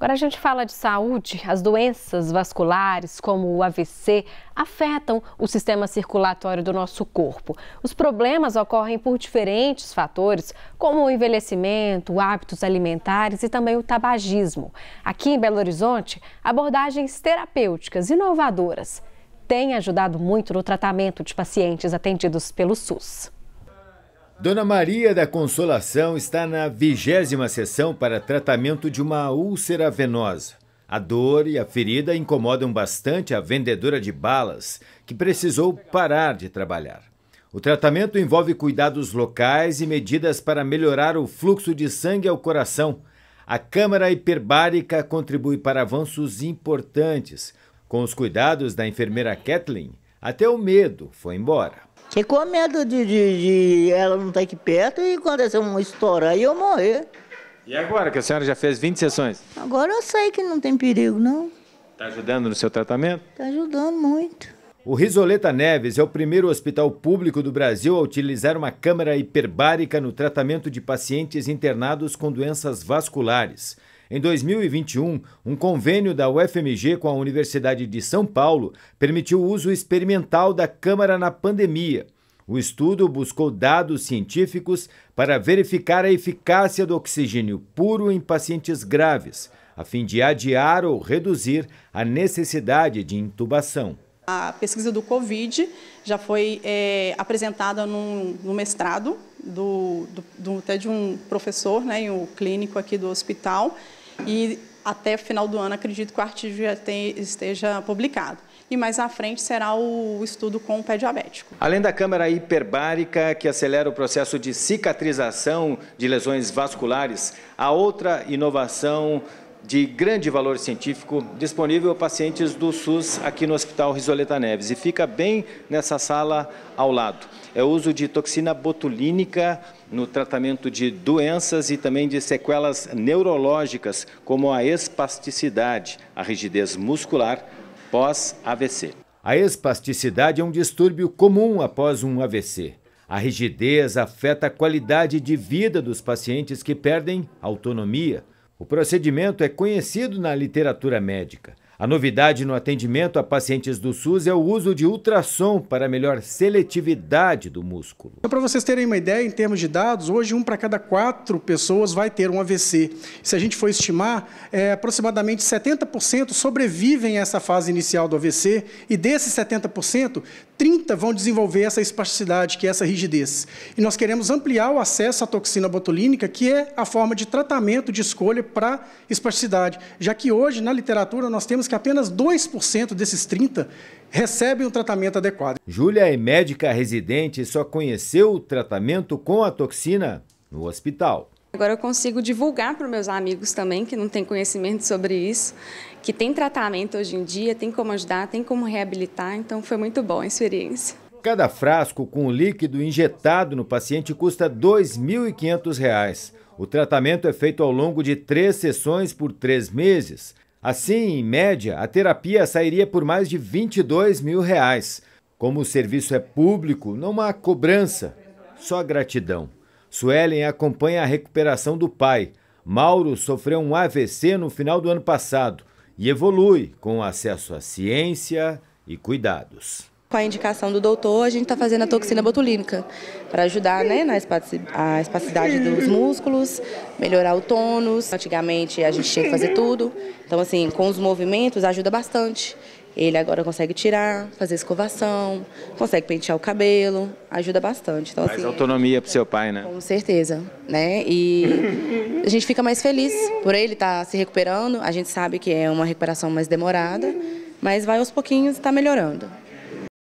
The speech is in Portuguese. Agora a gente fala de saúde. As doenças vasculares, como o AVC, afetam o sistema circulatório do nosso corpo. Os problemas ocorrem por diferentes fatores, como o envelhecimento, hábitos alimentares e também o tabagismo. Aqui em Belo Horizonte, abordagens terapêuticas inovadoras têm ajudado muito no tratamento de pacientes atendidos pelo SUS. Dona Maria da Consolação está na 20ª sessão para tratamento de uma úlcera venosa. A dor e a ferida incomodam bastante a vendedora de balas, que precisou parar de trabalhar. O tratamento envolve cuidados locais e medidas para melhorar o fluxo de sangue ao coração. A câmara hiperbárica contribui para avanços importantes. Com os cuidados da enfermeira Kathleen, até o medo foi embora. Fiquei com medo de ela não estar aqui perto e acontecer uma estourar e eu morrer. E agora que a senhora já fez 20 sessões? Agora eu sei que não tem perigo, não. Está ajudando no seu tratamento? Está ajudando muito. O Risoleta Neves é o primeiro hospital público do Brasil a utilizar uma câmara hiperbárica no tratamento de pacientes internados com doenças vasculares. Em 2021, um convênio da UFMG com a Universidade de São Paulo permitiu o uso experimental da câmara na pandemia. O estudo buscou dados científicos para verificar a eficácia do oxigênio puro em pacientes graves, a fim de adiar ou reduzir a necessidade de intubação. A pesquisa do Covid já foi apresentada no mestrado até de um professor, né, em um clínico aqui do hospital. E até o final do ano, acredito que o artigo já esteja publicado. E mais à frente será o estudo com o pé diabético. Além da câmara hiperbárica, que acelera o processo de cicatrização de lesões vasculares, há outra inovação de grande valor científico disponível a pacientes do SUS aqui no Hospital Risoleta Neves. E fica bem nessa sala ao lado. É o uso de toxina botulínica no tratamento de doenças e também de sequelas neurológicas, como a espasticidade, a rigidez muscular pós-AVC. A espasticidade é um distúrbio comum após um AVC. A rigidez afeta a qualidade de vida dos pacientes que perdem autonomia. O procedimento é conhecido na literatura médica. A novidade no atendimento a pacientes do SUS é o uso de ultrassom para melhor seletividade do músculo. Para vocês terem uma ideia, em termos de dados, hoje 1 para cada 4 pessoas vai ter um AVC. Se a gente for estimar, aproximadamente 70% sobrevivem a essa fase inicial do AVC e desses 70%, 30% vão desenvolver essa espasticidade, que é essa rigidez. E nós queremos ampliar o acesso à toxina botulínica, que é a forma de tratamento de escolha para espasticidade, já que hoje na literatura nós temos que apenas 2% desses 30 recebem o tratamento adequado. Júlia é médica residente e só conheceu o tratamento com a toxina no hospital. Agora eu consigo divulgar para os meus amigos também, que não têm conhecimento sobre isso, que tem tratamento hoje em dia, tem como ajudar, tem como reabilitar, então foi muito boa a experiência. Cada frasco com o líquido injetado no paciente custa R$ 2.500. O tratamento é feito ao longo de 3 sessões por 3 meses. Assim, em média, a terapia sairia por mais de R$ 22.000. Como o serviço é público, não há cobrança, só gratidão. Suelen acompanha a recuperação do pai. Mauro sofreu um AVC no final do ano passado e evolui com acesso à ciência e cuidados. Com a indicação do doutor, a gente está fazendo a toxina botulínica para ajudar, né, na espasticidade dos músculos, melhorar o tônus. Antigamente a gente tinha que fazer tudo, então assim, com os movimentos ajuda bastante. Ele agora consegue tirar, fazer escovação, consegue pentear o cabelo, ajuda bastante. Então, mais assim, autonomia para o seu pai, né? Com certeza, né? E a gente fica mais feliz por ele estar se recuperando. A gente sabe que é uma recuperação mais demorada, mas vai aos pouquinhos e está melhorando.